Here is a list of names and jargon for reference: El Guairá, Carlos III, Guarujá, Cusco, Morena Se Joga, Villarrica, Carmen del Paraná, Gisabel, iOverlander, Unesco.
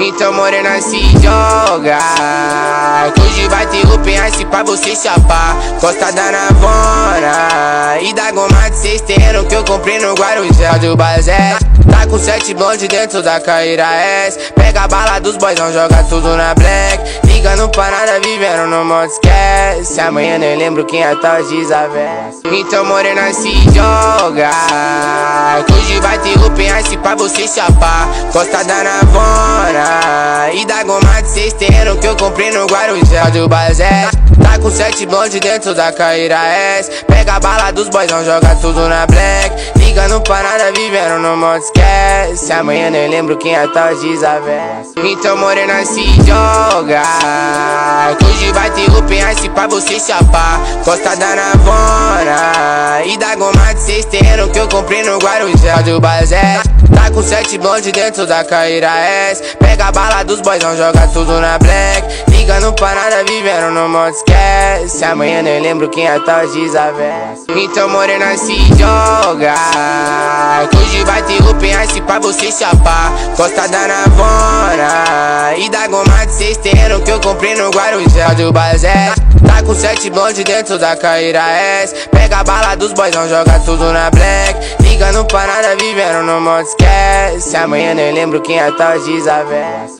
Então morena se joga, hoje vai ter o PH pra você chapar. Costa da Navona e da goma de 6 terrenos que eu comprei no Guarujá do Bazé. Tá com 7 blondes dentro da caíra S. Pega a bala dos boizão, joga tudo na black. Liga no Parada, vivendo no modo esquece. Amanhã nem lembro quem é tal Gisabel. Então morena se joga, hoje vai ter o PH pra você chapar. Costa da Navona e da goma de 6 terrenos que eu comprei no Guarujá do Bazé. Tá com 7 blondes dentro da caíra S. Pega a bala dos boizão, joga tudo na black. Liga no Parada, vivendo no modo esquece. Amanhã nem lembro quem é tal Gisabel. Então morena se joga, hoje vai ter o PH pra você chapar. Costa da Navona e da goma de 6 terrenos que eu comprei no Guarujá do Bazé. Tá com 7 blondes dentro da caíra S. Pega a bala dos boizão, joga tudo na black. Liga no Parada, vivendo no modo esquece. Amanhã nem lembro quem é tal Gisabel. Então morena se joga, hoje vai ter o PH pra você chapar. Costa da Navona e da goma de 6 terrenos que eu comprei no Guarujá do Bazé. Tá com 7 blondes dentro da caíra S. Pega a bala dos boizão, joga tudo na black. Liga no Parada, vivendo no modo esquece. Amanhã nem lembro quem é tal Gisabel.